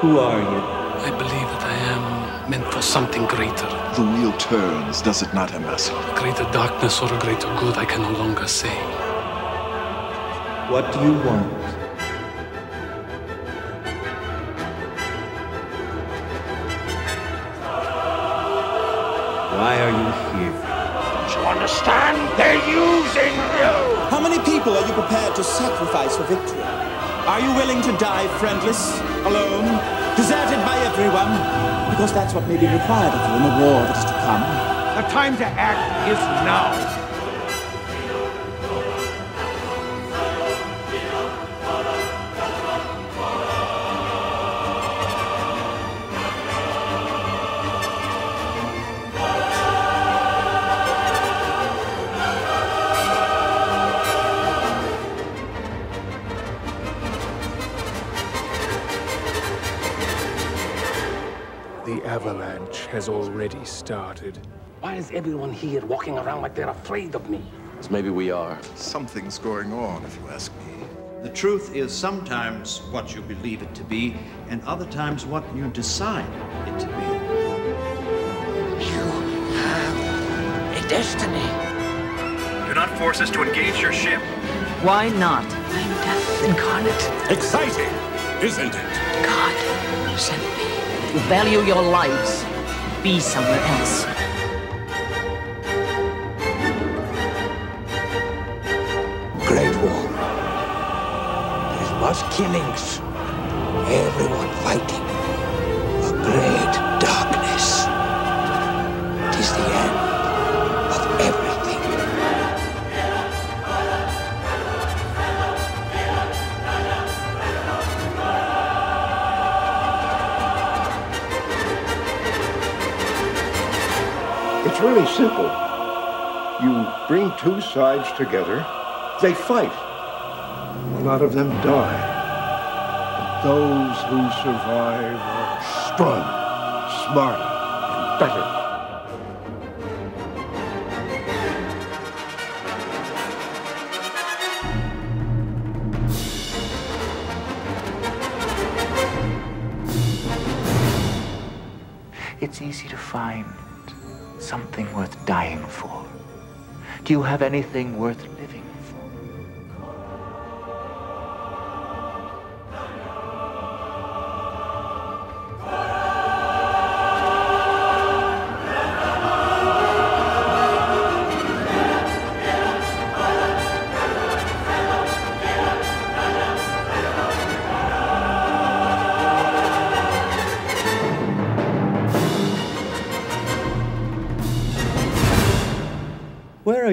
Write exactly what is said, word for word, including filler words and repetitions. Who are you? I believe that I am meant for something greater. The wheel turns, does it not, Ambassador? A greater darkness or a greater good, I can no longer say. What do you want? Why are you here? Don't you understand? They're using you! How many people are you prepared to sacrifice for victory? Are you willing to die friendless, alone, deserted by everyone? Because that's what may be required of you in the war that is to come. The time to act is now. The avalanche has already started. Why is everyone here walking around like they're afraid of me? Because maybe we are. Something's going on, if you ask me. The truth is sometimes what you believe it to be, and other times what you decide it to be. You have a destiny. Do not force us to engage your ship. Why not? I'm death incarnate. Exciting, isn't it? God sent me. Value your lives. Be somewhere else. Great War. There's much killings. Everyone fighting. A great darkness. It is the end of everything. It's really simple. You bring two sides together, they fight. A lot of them die. But those who survive are stronger, smarter, and better. It's easy to find something worth dying for. Do you have anything worth living for? Where are